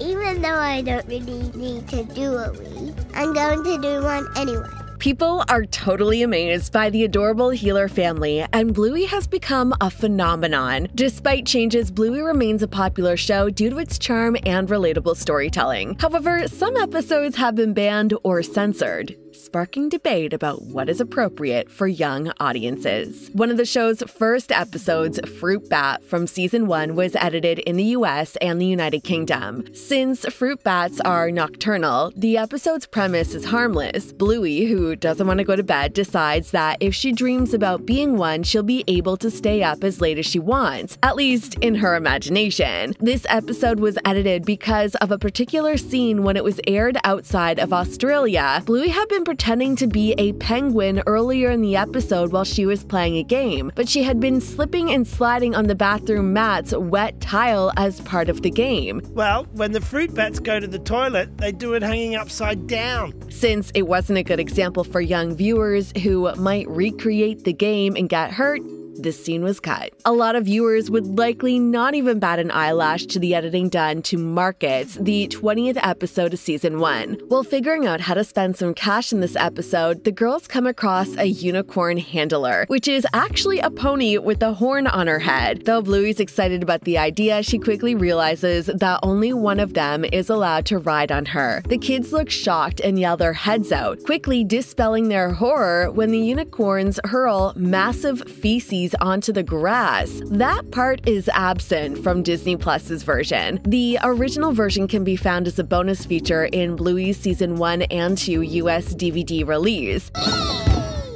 Even though I don't really need to do a wee, I'm going to do one anyway. People are totally amazed by the adorable Heeler family, and Bluey has become a phenomenon. Despite changes, Bluey remains a popular show due to its charm and relatable storytelling. However, some episodes have been banned or censored, sparking debate about what is appropriate for young audiences. One of the show's first episodes, Fruit Bat, from season 1 was edited in the US and the United Kingdom. Since fruit bats are nocturnal, the episode's premise is harmless. Bluey, who doesn't want to go to bed, decides that if she dreams about being one, she'll be able to stay up as late as she wants, at least in her imagination. This episode was edited because of a particular scene when it was aired outside of Australia. Bluey had been pretending to be a penguin earlier in the episode while she was playing a game, but she had been slipping and sliding on the bathroom mat's wet tile as part of the game. Well, when the fruit bats go to the toilet, they do it hanging upside down. Since it wasn't a good example for young viewers who might recreate the game and get hurt, this scene was cut. A lot of viewers would likely not even bat an eyelash to the editing done to Markets, the 20th episode of season 1. While figuring out how to spend some cash in this episode, the girls come across a unicorn handler, which is actually a pony with a horn on her head. Though Bluey's excited about the idea, she quickly realizes that only one of them is allowed to ride on her. The kids look shocked and yell their heads out, quickly dispelling their horror when the unicorns hurl massive feces onto the grass. That part is absent from Disney Plus's version. The original version can be found as a bonus feature in Bluey's season 1 and 2 US DVD release.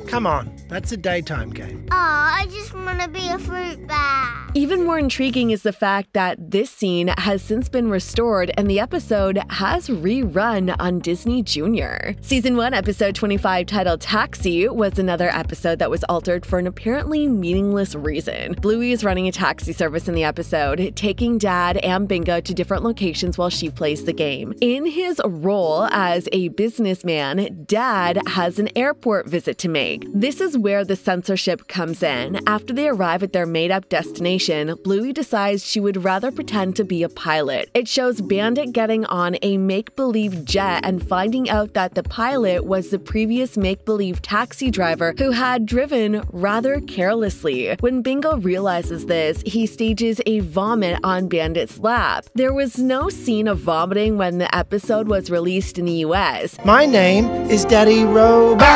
Come on, that's a daytime game. Aw, I just want to be a fruit bat. Even more intriguing is the fact that this scene has since been restored and the episode has rerun on Disney Junior. Season 1, episode 25, titled Taxi, was another episode that was altered for an apparently meaningless reason. Bluey is running a taxi service in the episode, taking Dad and Bingo to different locations while she plays the game. In his role as a businessman, Dad has an airport visit to make. This is where the censorship comes in. After they arrive at their made-up destination, Bluey decides she would rather pretend to be a pilot. It shows Bandit getting on a make-believe jet and finding out that the pilot was the previous make-believe taxi driver who had driven rather carelessly. When Bingo realizes this, he stages a vomit on Bandit's lap. There was no scene of vomiting when the episode was released in the US. My name is Daddy Robot.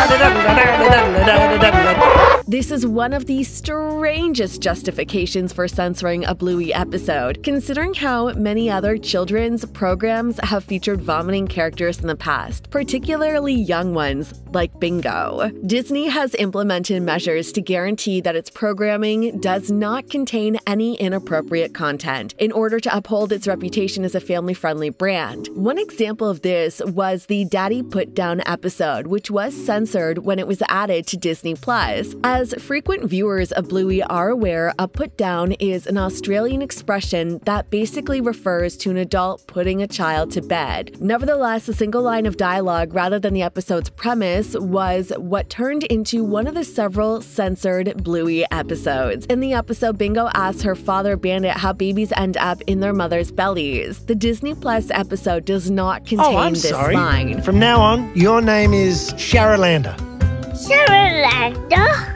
This is one of the strangest justifications for censoring a Bluey episode, considering how many other children's programs have featured vomiting characters in the past, particularly young ones like Bingo. Disney has implemented measures to guarantee that its programming does not contain any inappropriate content in order to uphold its reputation as a family-friendly brand. One example of this was the Daddy Put Down episode, which was censored when it was added to Disney Plus. As frequent viewers of Bluey are aware, a put-down is an Australian expression that basically refers to an adult putting a child to bed. Nevertheless, a single line of dialogue rather than the episode's premise was what turned into one of the several censored Bluey episodes. In the episode, Bingo asks her father Bandit how babies end up in their mother's bellies. The Disney Plus episode does not contain this line. From now on, your name is Shara Lander. Shara Lander.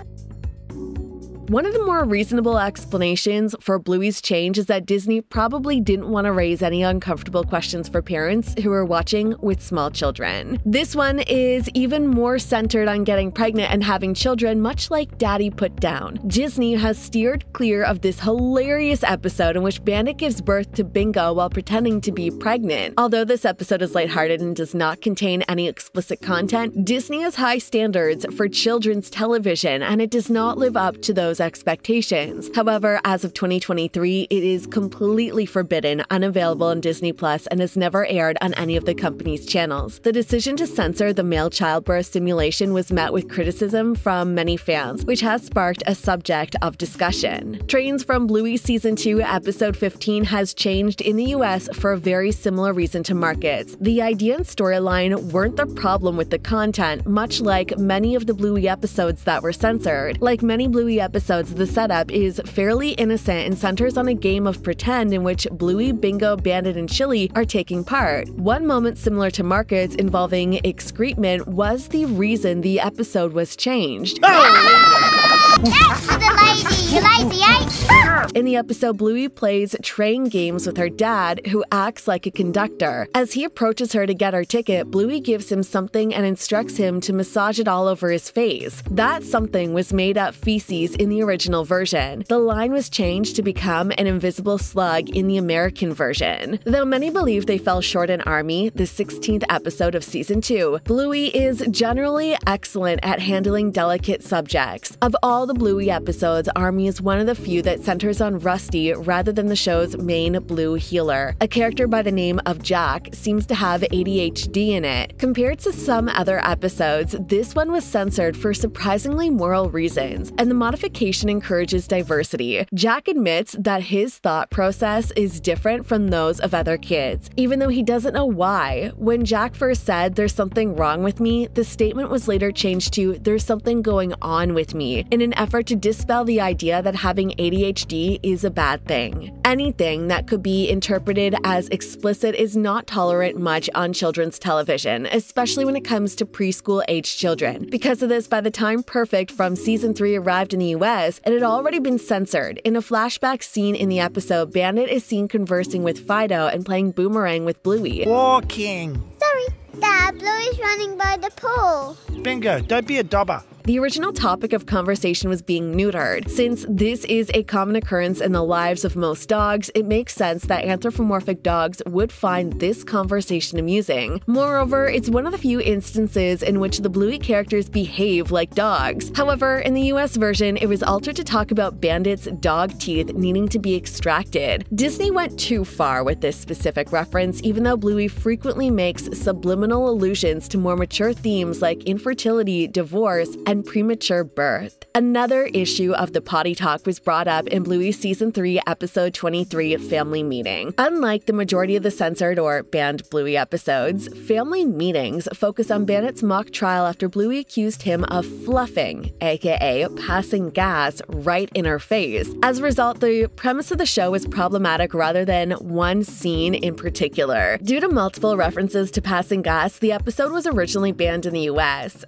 One of the more reasonable explanations for Bluey's change is that Disney probably didn't want to raise any uncomfortable questions for parents who are watching with small children. This one is even more centered on getting pregnant and having children, much like Daddy Put Down. Disney has steered clear of this hilarious episode in which Bandit gives birth to Bingo while pretending to be pregnant. Although this episode is lighthearted and does not contain any explicit content, Disney has high standards for children's television, and it does not live up to those expectations. However, as of 2023, it is completely forbidden, unavailable on Disney Plus, and has never aired on any of the company's channels. The decision to censor the male childbirth simulation was met with criticism from many fans, which has sparked a subject of discussion. Trains from Bluey season 2, episode 15 has changed in the US for a very similar reason to Markets. The idea and storyline weren't the problem with the content, much like many of the Bluey episodes that were censored. Like many Bluey episodes, episodes, the setup is fairly innocent and centers on a game of pretend in which Bluey, Bingo, Bandit, and Chilli are taking part. One moment similar to markets involving excretement was the reason the episode was changed. That's for the lady! You lazy, eh? In the episode, Bluey plays train games with her dad, who acts like a conductor. As he approaches her to get her ticket, Bluey gives him something and instructs him to massage it all over his face. That something was made up feces in the original version. The line was changed to become an invisible slug in the American version. Though many believe they fell short in Armie, the 16th episode of Season 2, Bluey is generally excellent at handling delicate subjects. Of all the Bluey episodes, Armie is one of the few that centers on Rusty rather than the show's main blue Heeler. A character by the name of Jack seems to have ADHD in it. Compared to some other episodes, this one was censored for surprisingly moral reasons, and the modification encourages diversity. Jack admits that his thought process is different from those of other kids, even though he doesn't know why. When Jack first said, "There's something wrong with me," the statement was later changed to "There's something going on with me," in an effort to dispel the idea that having ADHD is a bad thing. Anything that could be interpreted as explicit is not tolerant much on children's television, especially when it comes to preschool-aged children. Because of this, by the time Perfect from Season 3 arrived in the US, it had already been censored. In a flashback scene in the episode, Bandit is seen conversing with Fido and playing boomerang with Bluey. Walking! Sorry, Dad, Bluey's running by the pool. Bingo, don't be a dobber. The original topic of conversation was being neutered. Since this is a common occurrence in the lives of most dogs, it makes sense that anthropomorphic dogs would find this conversation amusing. Moreover, it's one of the few instances in which the Bluey characters behave like dogs. However, in the US version, it was altered to talk about Bandit's dog teeth needing to be extracted. Disney went too far with this specific reference, even though Bluey frequently makes subliminal allusions to more mature themes like infertility, divorce, and premature birth. Another issue of the potty talk was brought up in Bluey's Season 3, Episode 23, Family Meeting. Unlike the majority of the censored or banned Bluey episodes, Family Meetings focus on Bandit's mock trial after Bluey accused him of fluffing, aka passing gas, right in her face. As a result, the premise of the show was problematic rather than one scene in particular. Due to multiple references to passing gas, the episode was originally banned in the US.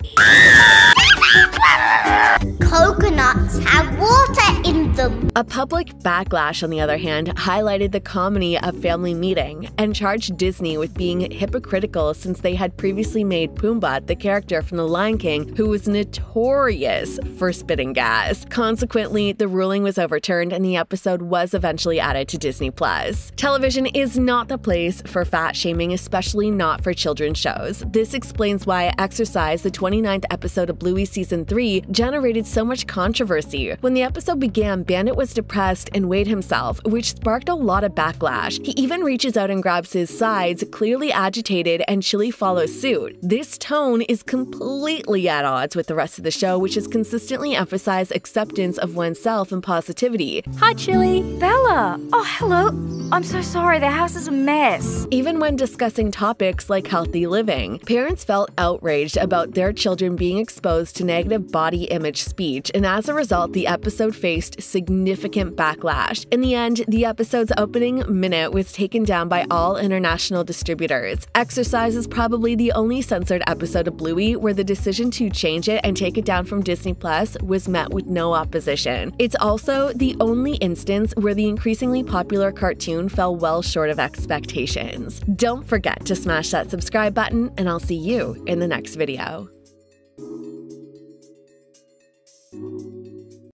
Coconuts have water in them. A public backlash, on the other hand, highlighted the comedy of Family Meeting and charged Disney with being hypocritical since they had previously made Pumbaa, the character from The Lion King, who was notorious for spitting gas. Consequently, the ruling was overturned and the episode was eventually added to Disney Plus. Television is not the place for fat shaming, especially not for children's shows. This explains why Exercise, the 29th episode of Bluey Season 3, generated so much controversy. When the episode began, Bandit was depressed and weighed himself, which sparked a lot of backlash. He even reaches out and grabs his sides, clearly agitated, and Chilli follows suit. This tone is completely at odds with the rest of the show, which has consistently emphasized acceptance of oneself and positivity. Hi, Chilli. Bella. Oh, hello. I'm so sorry. The house is a mess. Even when discussing topics like healthy living, parents felt outraged about their children being exposed to negative body image speech, and as a result, the episode faced significant backlash. In the end, the episode's opening minute was taken down by all international distributors. Exercise is probably the only censored episode of Bluey where the decision to change it and take it down from Disney Plus was met with no opposition. It's also the only instance where the increasingly popular cartoon fell well short of expectations. Don't forget to smash that subscribe button, and I'll see you in the next video.